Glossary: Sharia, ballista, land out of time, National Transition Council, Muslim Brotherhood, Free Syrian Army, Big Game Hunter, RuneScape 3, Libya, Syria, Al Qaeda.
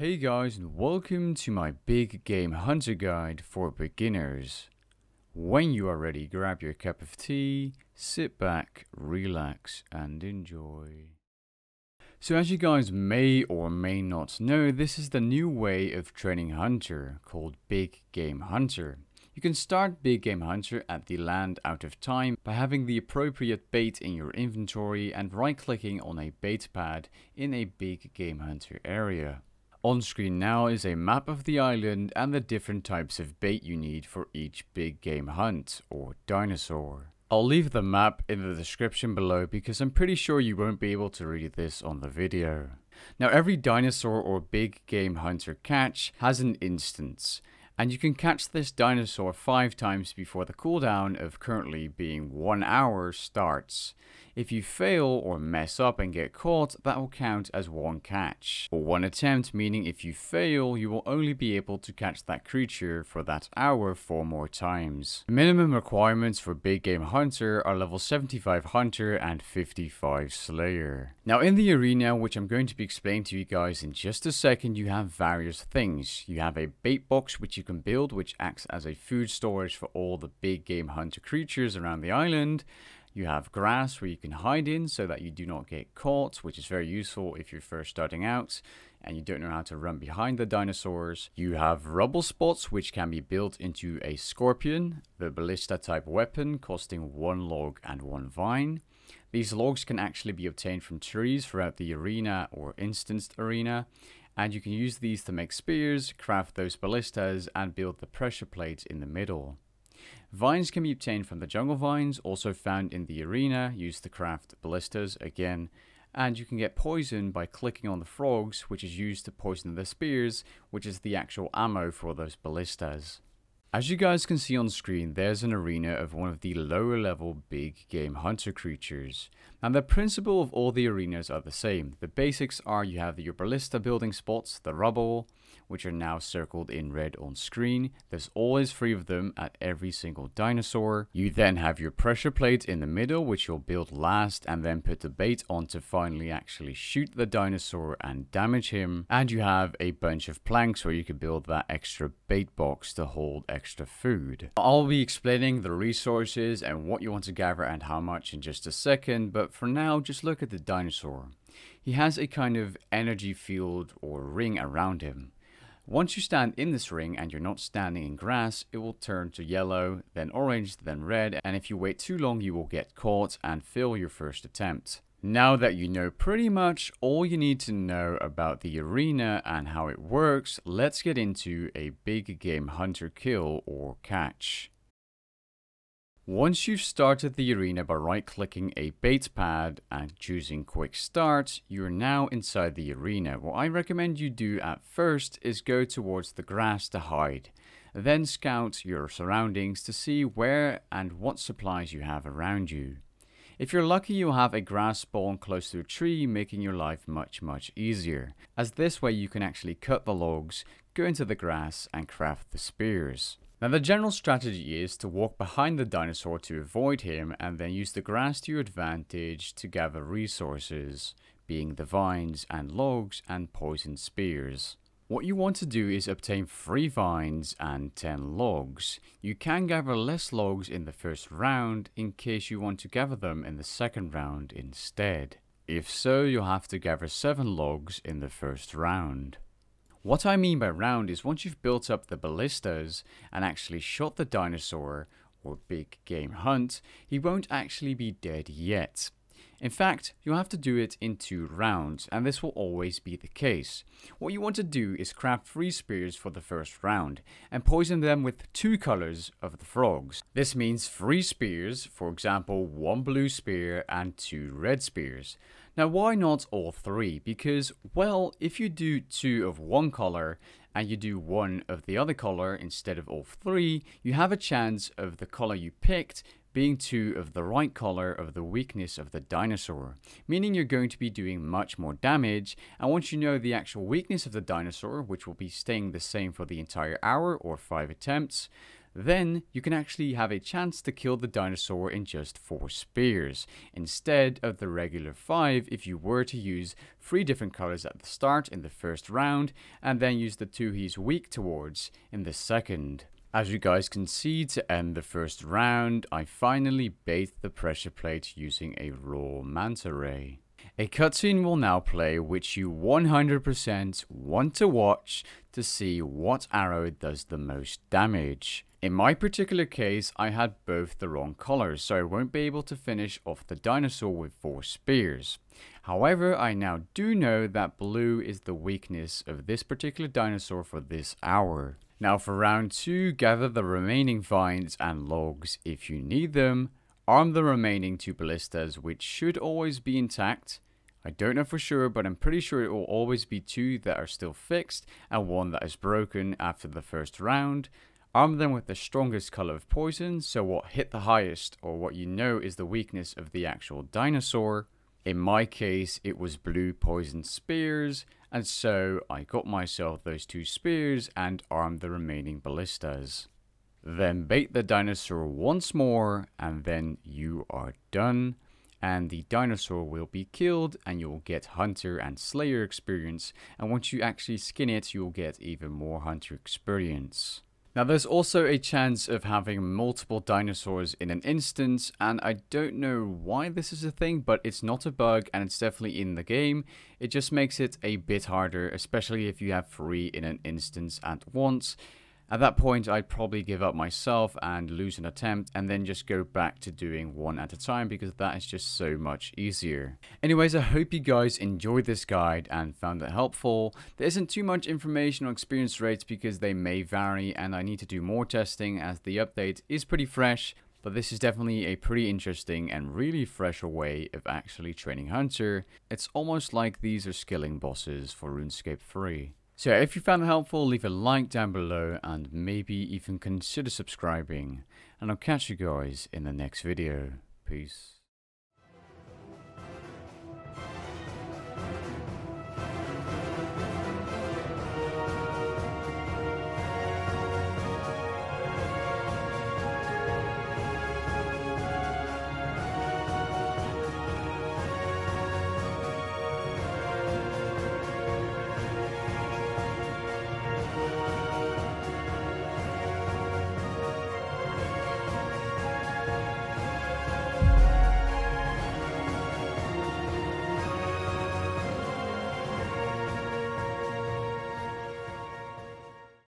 Hey guys, and welcome to my Big Game Hunter guide for beginners. When you are ready, grab your cup of tea, sit back, relax and enjoy. So as you guys may or may not know, this is the new way of training Hunter called Big Game Hunter. You can start Big Game Hunter at the land out of time by having the appropriate bait in your inventory and right clicking on a bait pad in a Big Game Hunter area. On screen now is a map of the island and the different types of bait you need for each big game hunt or dinosaur. I'll leave the map in the description below because I'm pretty sure you won't be able to read this on the video. Now every dinosaur or big game hunter catch has an instance, and you can catch this dinosaur 5 times before the cooldown of currently being 1 hour starts. If you fail or mess up and get caught, that will count as 1 catch, or 1 attempt, meaning if you fail, you will only be able to catch that creature for that hour 4 more times. The minimum requirements for Big Game Hunter are level 75 Hunter and 55 Slayer. Now in the arena, which I'm going to be explaining to you guys in just a second, you have various things. You have a bait box which you can build, which acts as a food storage for all the big game hunter creatures around the island. You have grass where you can hide in so that you do not get caught, which is very useful if you're first starting out and you don't know how to run behind the dinosaurs. You have rubble spots which can be built into a scorpion, the ballista type weapon costing 1 log and 1 vine. These logs can actually be obtained from trees throughout the arena or instanced arena. And you can use these to make spears, craft those ballistas, and build the pressure plates in the middle. Vines can be obtained from the jungle vines, also found in the arena, used to craft ballistas again. And you can get poison by clicking on the frogs, which is used to poison the spears, which is the actual ammo for those ballistas. As you guys can see on screen, there's an arena of one of the lower level big game hunter creatures. And the principle of all the arenas are the same. The basics are you have your ballista building spots, the rubble, which are now circled in red on screen. There's always 3 of them at every single dinosaur. You then have your pressure plate in the middle, which you'll build last and then put the bait on to finally actually shoot the dinosaur and damage him. And you have a bunch of planks where you can build that extra bait box to hold extra food. I'll be explaining the resources and what you want to gather and how much in just a second, but for now just look at the dinosaur. He has a kind of energy field or ring around him. Once you stand in this ring and you're not standing in grass, it will turn to yellow, then orange, then red, and if you wait too long you will get caught and fail your first attempt. Now that you know pretty much all you need to know about the arena and how it works, let's get into a big game hunter kill or catch. Once you've started the arena by right-clicking a bait pad and choosing quick start, you're now inside the arena. What I recommend you do at first is go towards the grass to hide, then scout your surroundings to see where and what supplies you have around you. If you're lucky, you'll have a grass spawn close to a tree, making your life much easier, as this way you can actually cut the logs, go into the grass and craft the spears. Now the general strategy is to walk behind the dinosaur to avoid him and then use the grass to your advantage to gather resources, being the vines and logs and poisoned spears. What you want to do is obtain 3 vines and 10 logs. You can gather less logs in the first round in case you want to gather them in the second round instead. If so, you'll have to gather 7 logs in the first round. What I mean by round is once you've built up the ballistas and actually shot the dinosaur or big game hunt, he won't actually be dead yet. In fact, you'll have to do it in 2 rounds, and this will always be the case. What you want to do is craft 3 spears for the first round and poison them with 2 colors of the frogs. This means 3 spears, for example 1 blue spear and 2 red spears. Now why not all 3? Because, well, if you do 2 of one color and you do 1 of the other color instead of all 3, you have a chance of the color you picked being 2 of the right color of the weakness of the dinosaur, meaning you're going to be doing much more damage. And once you know the actual weakness of the dinosaur, which will be staying the same for the entire hour or 5 attempts, then you can actually have a chance to kill the dinosaur in just 4 spears, instead of the regular 5 if you were to use 3 different colors at the start in the first round, and then use the 2 he's weak towards in the second. As you guys can see, to end the first round, I finally bathed the pressure plate using a raw manta ray. A cutscene will now play, which you 100% want to watch to see what arrow does the most damage. In my particular case, I had both the wrong colors, so I won't be able to finish off the dinosaur with 4 spears. However, I now do know that blue is the weakness of this particular dinosaur for this hour. Now for round 2, gather the remaining vines and logs if you need them. Arm the remaining 2 ballistas, which should always be intact. I don't know for sure, but I'm pretty sure it will always be 2 that are still fixed and 1 that is broken after the first round. Arm them with the strongest color of poison, so what hit the highest or what you know is the weakness of the actual dinosaur. In my case, it was blue poison spears, and so I got myself those 2 spears and armed the remaining ballistas. Then bait the dinosaur once more, and then you are done, and the dinosaur will be killed and you'll get hunter and slayer experience, and once you actually skin it, you'll get even more hunter experience. Now there's also a chance of having multiple dinosaurs in an instance, and I don't know why this is a thing, but it's not a bug and it's definitely in the game. It just makes it a bit harder, especially if you have 3 in an instance at once. At that point, I'd probably give up myself and lose an attempt and then just go back to doing 1 at a time, because that is just so much easier. Anyways, I hope you guys enjoyed this guide and found it helpful. There isn't too much information on experience rates because they may vary and I need to do more testing as the update is pretty fresh. But this is definitely a pretty interesting and really fresh way of actually training Hunter. It's almost like these are skilling bosses for RuneScape 3. So if you found it helpful, leave a like down below and maybe even consider subscribing. And I'll catch you guys in the next video. Peace.